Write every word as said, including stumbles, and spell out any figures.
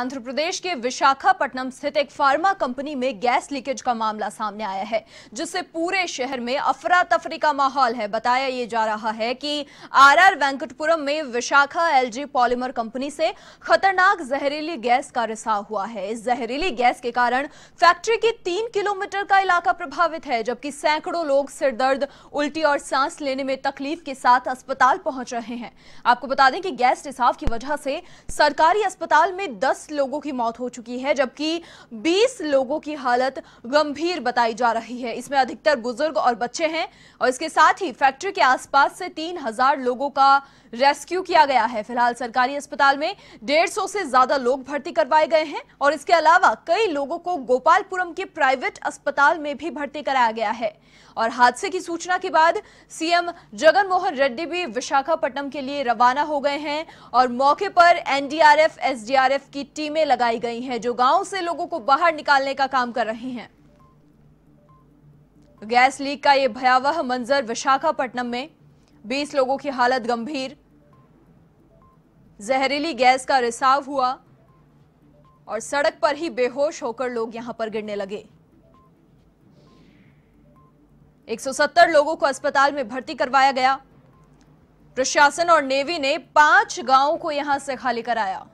आंध्र प्रदेश के विशाखापट्टनम स्थित एक फार्मा कंपनी में गैस लीकेज का मामला सामने आया है, जिससे पूरे शहर में अफरा तफरी का माहौल है। बताया ये जा रहा है कि आरआर वेंकटपुरम में विशाखा एलजी पॉलीमर कंपनी से खतरनाक जहरीली गैस का रिसाव हुआ है। इस जहरीली गैस के कारण फैक्ट्री की तीन किलोमीटर का इलाका प्रभावित है, जबकि सैकड़ों लोग सिरदर्द, उल्टी और सांस लेने में तकलीफ के साथ अस्पताल पहुंच रहे हैं। आपको बता दें कि गैस रिसाव की वजह से सरकारी अस्पताल में दस लोगों की मौत हो चुकी है, जबकि बीस लोगों की हालत गंभीर बताई जा रही है। इसमें अधिकतर बुजुर्ग और बच्चे हैं और इसके साथ ही फैक्ट्री के आसपास से तीन हजार लोगों का रेस्क्यू किया गया है। फिलहाल सरकारी अस्पताल में डेढ़ सौ से ज्यादा लोग भर्ती करवाए गए हैं और इसके अलावा कई लोगों को गोपालपुरम के प्राइवेट अस्पताल में भी भर्ती कराया गया है। और हादसे की सूचना के बाद सीएम जगन मोहन रेड्डी भी विशाखापट्टनम के लिए रवाना हो गए हैं और मौके पर एनडीआरएफ, एसडीआरएफ की टीमें लगाई गई हैं, जो गांव से लोगों को बाहर निकालने का काम कर रही हैं। गैस लीक का यह भयावह मंजर विशाखापट्टनम में बीस लोगों की हालत गंभीर, जहरीली गैस का रिसाव हुआ और सड़क पर ही बेहोश होकर लोग यहां पर गिरने लगे। एक सौ सत्तर लोगों को अस्पताल में भर्ती करवाया गया। प्रशासन और नेवी ने पांच गांवों को यहां से खाली कराया।